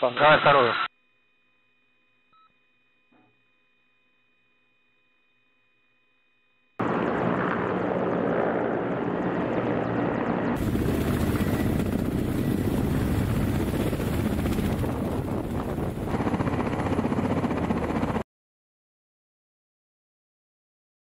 Давай вторую.